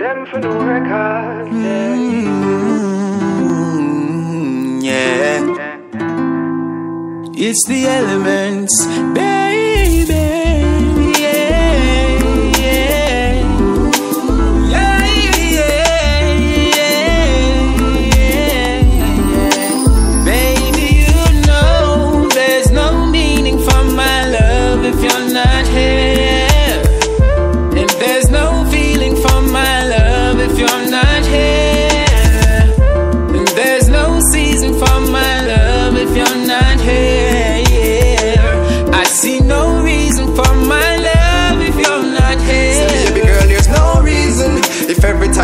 them for no record. Yeah. It's the elements, baby.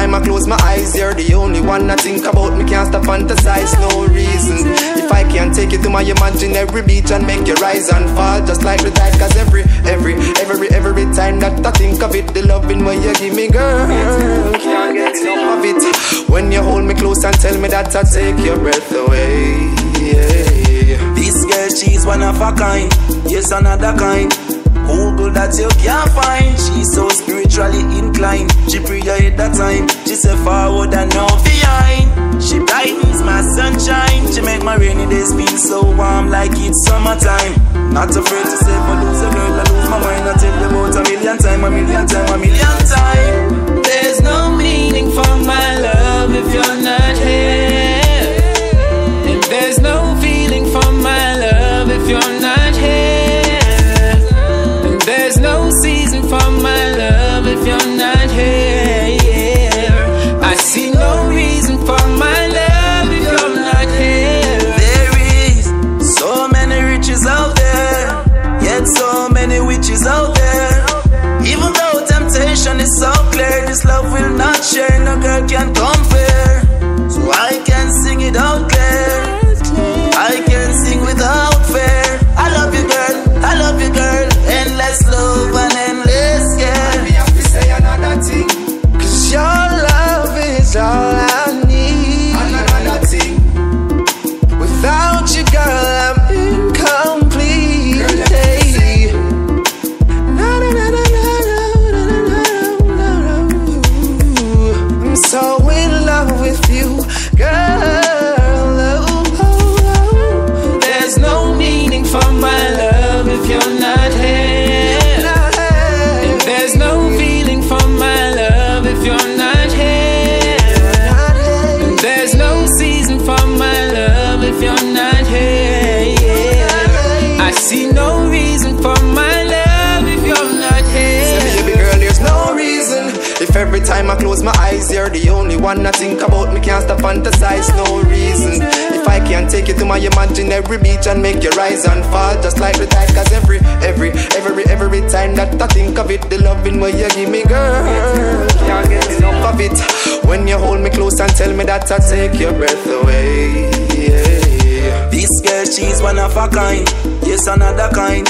I close my eyes, you're the only one I think about. Me can't stop fantasize, no reason. If I can't take you to my imaginary beach and make you rise and fall just like the tide. Cause every time that I think of it, the loving way you give me, girl, can't get enough of it. When you hold me close and tell me that I take your breath away, yeah. This girl, she's one of a kind, yes, another kind. Who good that you can't find. She's so spiritually inclined. She prayer at that time. She said forward and now behind. She brightens my sunshine. She make my rainy days feel so warm like it's summertime. Not afraid to say for lose a girl, I lose my mind. I tell you about a million times. There's no meaning for my love if you're not here. And there's no feeling for my love if you're not here. There's no season for my love if you're not here, yeah. I see no reason for my love if you're not here. There is so many riches out there, yet so many witches out there. Even though temptation is so clear, this love will not share, no girl can compare. So I can sing it out clear, I can sing without fear. I love you girl, I love you girl. Endless love and endless care. I be happy say another thing, cause your love is all I need. Another thing, without you girl I'm incomplete. Girl, hey. No, no, no, no, no, no, no, no, no. I'm so in love with you, girl. See no reason for my love if you're not here. See, baby girl, there's no reason. If every time I close my eyes, you're the only one I think about. Me can't stop fantasize, no reason. If I can't take you to my imaginary beach and make you rise and fall just like the tide. Cause every time that I think of it, the loving way you give me, girl, can't get enough of it. When you hold me close and tell me that I take your breath away, yeah. This girl, she's one of a kind, yes, another kind.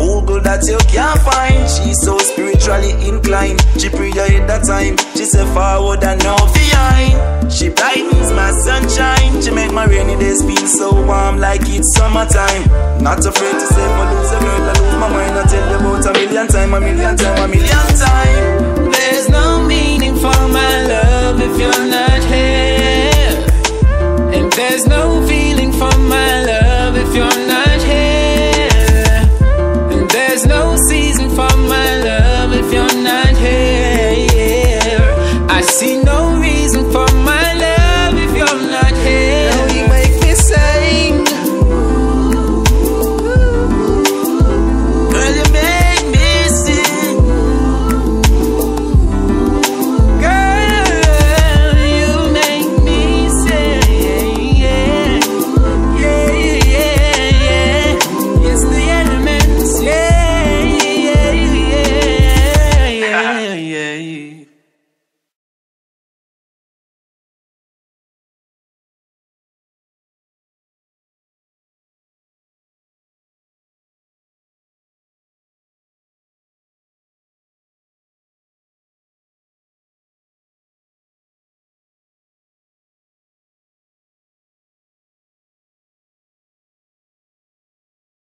Who good that you can't find. She's so spiritually inclined. She prayer at that time. She said forward and now behind. She brightens my sunshine. She make my rainy days feel so warm like it's summertime. Not afraid to say for lose a girl, I lose my mind. I tell you about a million times. There's no meaning for my love if you're not here. And there's no feeling for my love if you're not here. There's no season for my love if you're not here, yeah. I see no